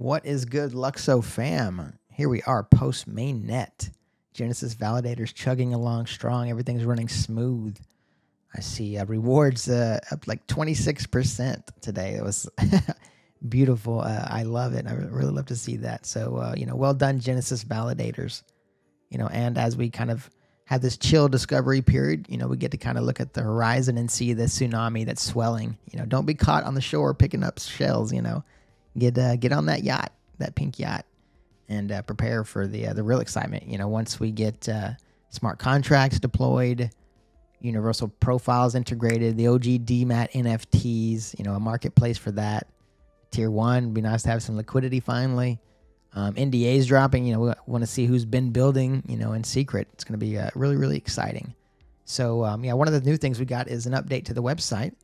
What is good, LUKSO fam? Here we are post mainnet. Genesis validators chugging along strong. Everything's running smooth. I see rewards up like 26% today. It was beautiful. I love it. I really love to see that. So, you know, well done, Genesis validators. You know, and as we kind of have this chill discovery period, you know, we get to kind of look at the horizon and see the tsunami that's swelling. You know, don't be caught on the shore picking up shells, you know. Get on that yacht, that pink yacht, and prepare for the real excitement. You know, once we get smart contracts deployed, universal profiles integrated, the OG D MAT NFTs, you know, a marketplace for that. Tier 1, be nice to have some liquidity finally. NDAs dropping, you know, we want to see who's been building, you know, in secret. It's going to be really, really exciting. So, yeah, one of the new things we got is an update to the website.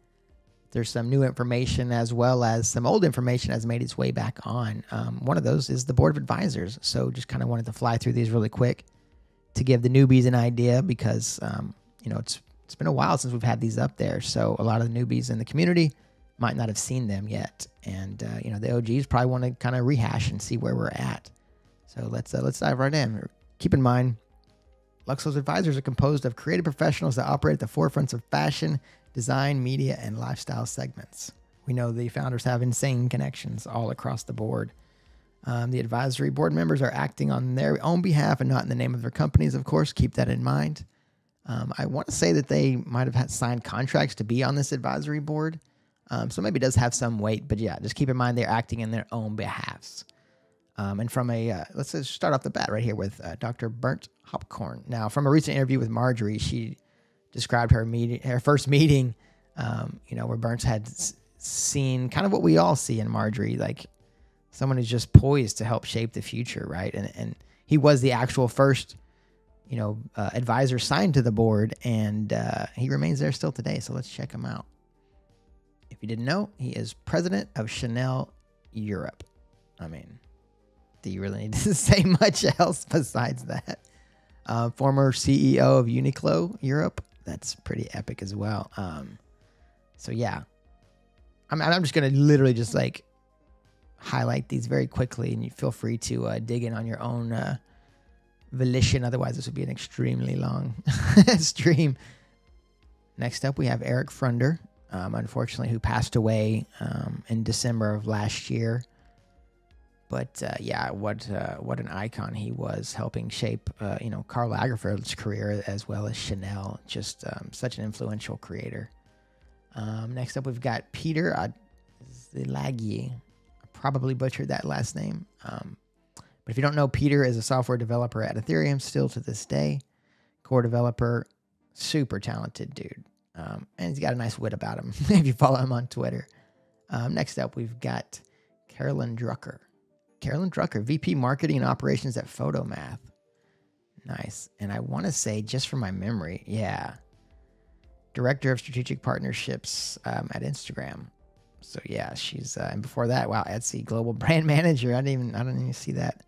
There's some new information as well as some old information has made its way back on. One of those is the board of advisors. So just kind of wanted to fly through these really quick to give the newbies an idea because, you know, it's been a while since we've had these up there. So a lot of the newbies in the community might not have seen them yet. And, you know, the OGs probably want to kind of rehash and see where we're at. So let's dive right in. Keep in mind, LUKSO's advisors are composed of creative professionals that operate at the forefronts of fashion, design, media, and lifestyle segments. We know the founders have insane connections all across the board. The advisory board members are acting on their own behalf and not in the name of their companies, of course. Keep that in mind. I want to say that they might have had signed contracts to be on this advisory board. So maybe it does have some weight, but yeah, just keep in mind they're acting in their own behalves. And from a, let's just start off the bat right here with Dr. Bernd Hopcorn. Now, from a recent interview with Marjorie, she described her first meeting, you know, where Bernd had seen kind of what we all see in Marjorie, like someone who's just poised to help shape the future, right? And he was the actual first, you know, advisor signed to the board, and he remains there still today. So let's check him out. If you didn't know, he is president of Chanel Europe. I mean, do you really need to say much else besides that? Former CEO of Uniqlo Europe. That's pretty epic as well. So yeah, I'm just going to literally just like highlight these very quickly, and you feel free to dig in on your own volition. Otherwise, this would be an extremely long stream. Next up, we have Eric Frunder, unfortunately, who passed away in December of last year. But yeah, what an icon he was, helping shape you know, Karl Lagerfeld's career as well as Chanel. Just such an influential creator. Next up, we've got Peter Zilagyi. I probably butchered that last name, but if you don't know, Peter is a software developer at Ethereum still to this day. Core developer, super talented dude, and he's got a nice wit about him if you follow him on Twitter. Next up, we've got Carolyn Drucker. Carolyn Drucker, VP Marketing and Operations at Photomath. Nice. And I want to say, just from my memory, yeah, Director of Strategic Partnerships at Instagram. So yeah, she's, and before that, wow, Etsy Global Brand Manager. I don't even see that.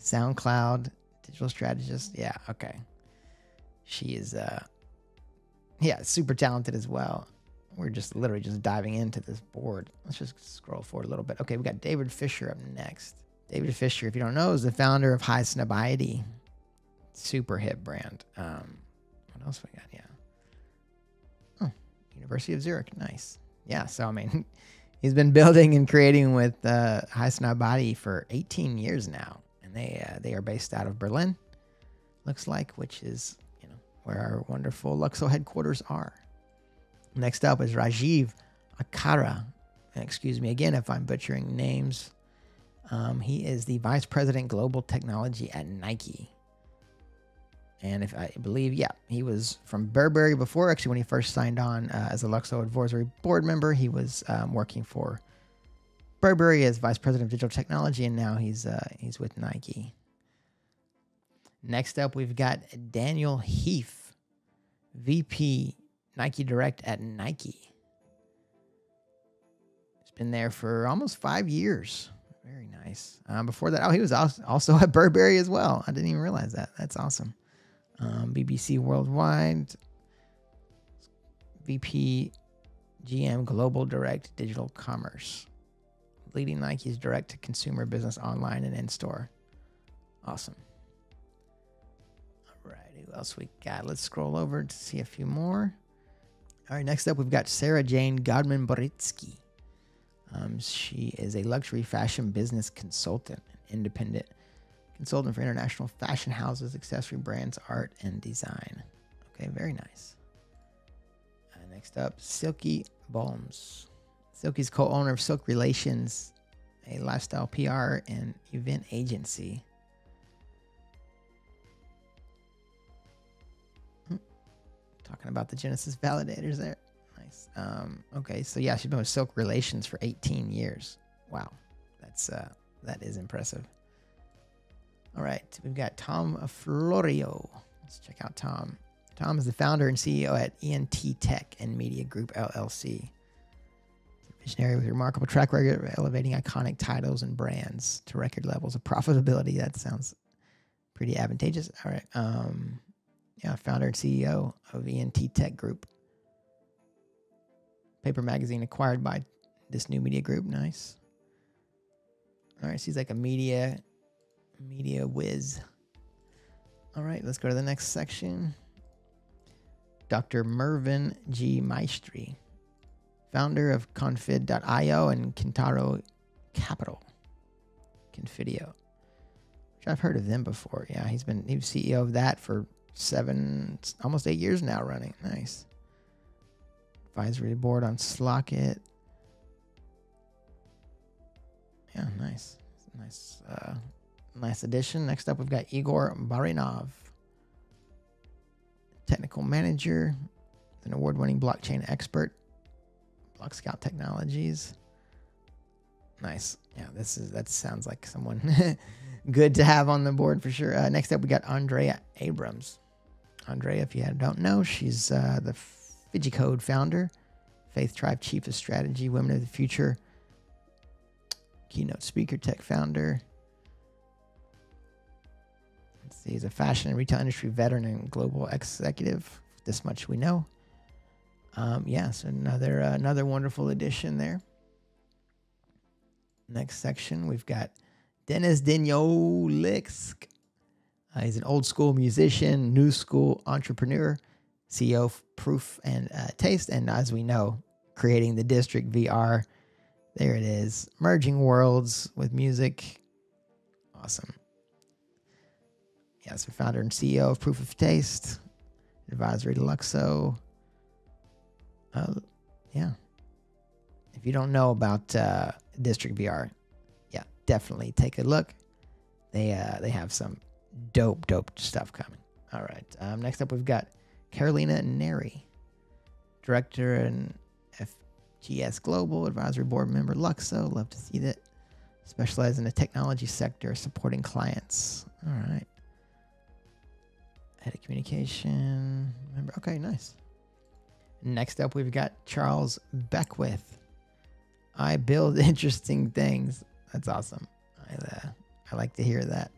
SoundCloud, Digital Strategist. Yeah, okay. She is, yeah, super talented as well. We're just literally just diving into this board. Let's just scroll forward a little bit. Okay, we got David Fisher up next. David Fisher, if you don't know, is the founder of High Snobiety. Super hip brand. What else we got? Yeah. Oh, University of Zurich. Nice. Yeah, so, I mean, he's been building and creating with High Snobiety for 18 years now. And they are based out of Berlin, looks like, which is, you know, where our wonderful LUKSO headquarters are. Next up is Rajiv Akhara. Excuse me again if I'm butchering names. He is the Vice President Global Technology at Nike. And if I believe, yeah, he was from Burberry before. Actually, when he first signed on as a LUKSO Advisory Board member, he was working for Burberry as Vice President of Digital Technology, and now he's with Nike. Next up, we've got Daniel Heath, VP Nike Direct at Nike. He's been there for almost 5 years. Very nice. Before that, oh, he was also at Burberry as well. I didn't even realize that. That's awesome. BBC Worldwide, VP GM Global Direct Digital Commerce. leading Nike's direct-to-consumer business online and in-store. Awesome. All right, who else we got? Let's scroll over to see a few more. All right, next up, we've got Sarah Jane Godman-Boritsky. She is a luxury fashion business consultant, an independent consultant for international fashion houses, accessory brands, art, and design. Okay, very nice. Next up, Silky Balms. Silky's co-owner of Silk Relations, a lifestyle PR and event agency. Talking about the Genesis validators there. Nice. Okay, so yeah, she's been with Silk Relations for 18 years. Wow, that's that is impressive. All right, we've got Tom Florio. Let's check out Tom. Tom is the founder and CEO at ENT Tech and Media Group, LLC. He's a visionary with a remarkable track record of elevating iconic titles and brands to record levels of profitability. That sounds pretty advantageous. All right. Yeah, founder and CEO of ENT Tech Group. Paper magazine acquired by this new media group. Nice. All right. So he's like a media whiz. All right. Let's go to the next section. Dr. Mervyn G. Maestri, founder of Confid.io and Kintaro Capital, Confidio, which I've heard of them before. Yeah, he was CEO of that for almost 8 years now running. Nice. Advisory board on Slockit. Yeah, nice. Nice addition. Next up, we've got Igor Barinov. Technical manager, an award-winning blockchain expert, BlockScout Technologies. Nice. Yeah, that sounds like someone good to have on the board for sure. Next up, we got Andrea Abrams. Andrea, if you don't know, she's the Fiji Code founder, Faith Tribe Chief of Strategy, Women of the Future, keynote speaker, tech founder. He's a fashion and retail industry veteran and global executive. This much we know. Yeah, so another wonderful addition there. Next section, we've got Dennis Denioliksk. He's an old school musician, new school entrepreneur, CEO of Proof and Taste, and as we know, creating the District VR. There it is, merging worlds with music. Awesome. Yeah, so founder and CEO of Proof of Taste, advisory to LUKSO. Yeah. If you don't know about District VR, yeah, definitely take a look. They have some dope stuff coming. All right. Next up, we've got Carolina Neri, director and FGS Global, advisory board member LUKSO. Love to see that. Specialized in the technology sector, supporting clients. All right. Head of communication member. Okay, nice. Next up, we've got Charles Beckwith. I build interesting things. That's awesome. I like to hear that.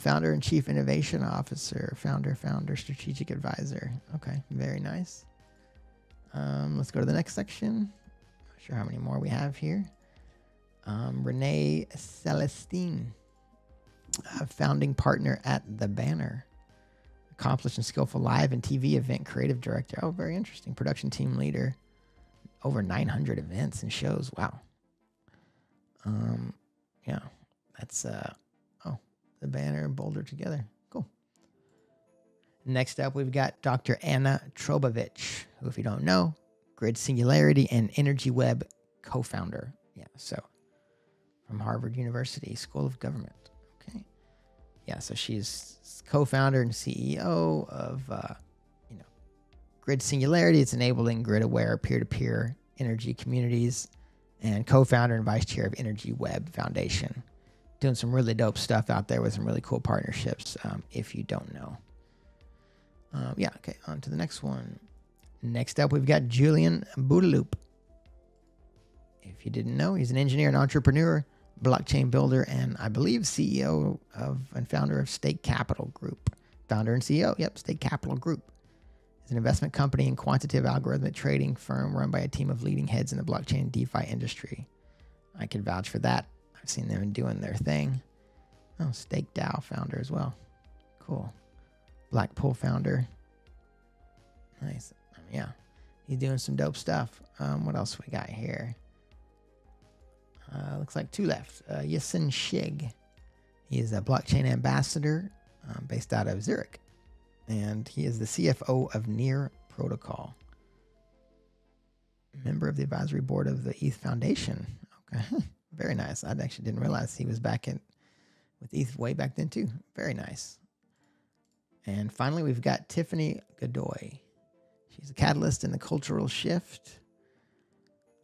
Founder and chief innovation officer. Founder, strategic advisor. Okay, very nice. Let's go to the next section. Not sure how many more we have here. Renee Celestine. Founding partner at The Banner, accomplished and skillful live and TV event creative director. Oh, very interesting. Production team leader, over 900 events and shows. Wow. Yeah, that's The Banner and Boulder together. Cool. Next up, we've got Dr. Anna Trobovich, who, if you don't know, Grid Singularity and Energy Web co-founder. Yeah, so from Harvard University School of Government. Yeah, so she's co-founder and CEO of, Grid Singularity. It's enabling grid-aware peer-to-peer energy communities, and co-founder and vice chair of Energy Web Foundation. Doing some really dope stuff out there with some really cool partnerships, if you don't know. Yeah, okay, on to the next one. Next up, we've got Julian Boudeloup. If you didn't know, he's an engineer and entrepreneur, blockchain builder, and I believe CEO of and founder of State Capital Group. Founder and CEO, yep, State Capital Group. It's an investment company and quantitative algorithmic trading firm run by a team of leading heads in the blockchain DeFi industry. I can vouch for that. I've seen them doing their thing. Oh, Stake DAO founder as well. Cool. Blackpool founder. Nice. Yeah, he's doing some dope stuff. What else we got here? Looks like two left. Yasin Shig. He is a blockchain ambassador based out of Zurich. And he is the CFO of Near Protocol. Member of the advisory board of the ETH Foundation. Okay, very nice. I actually didn't realize he was back in with ETH way back then too. Very nice. And finally, we've got Tiffany Godoy. She's a catalyst in the cultural shift.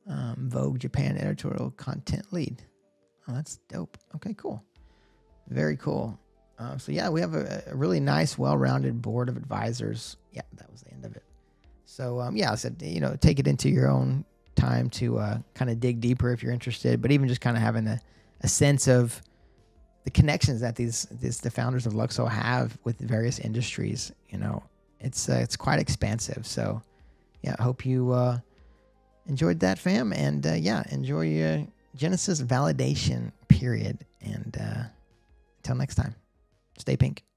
Vogue Japan editorial content lead. Oh, that's dope. Okay, cool. Very cool. So yeah, we have a really nice, well-rounded board of advisors. Yeah, that was the end of it. So yeah, I said, you know, take it into your own time to kind of dig deeper if you're interested, but even just kind of having a sense of the connections that the founders of LUKSO have with various industries, you know, it's quite expansive. So yeah, I hope you enjoyed that, fam. And yeah, enjoy your Genesis validation period. And until next time, stay pink.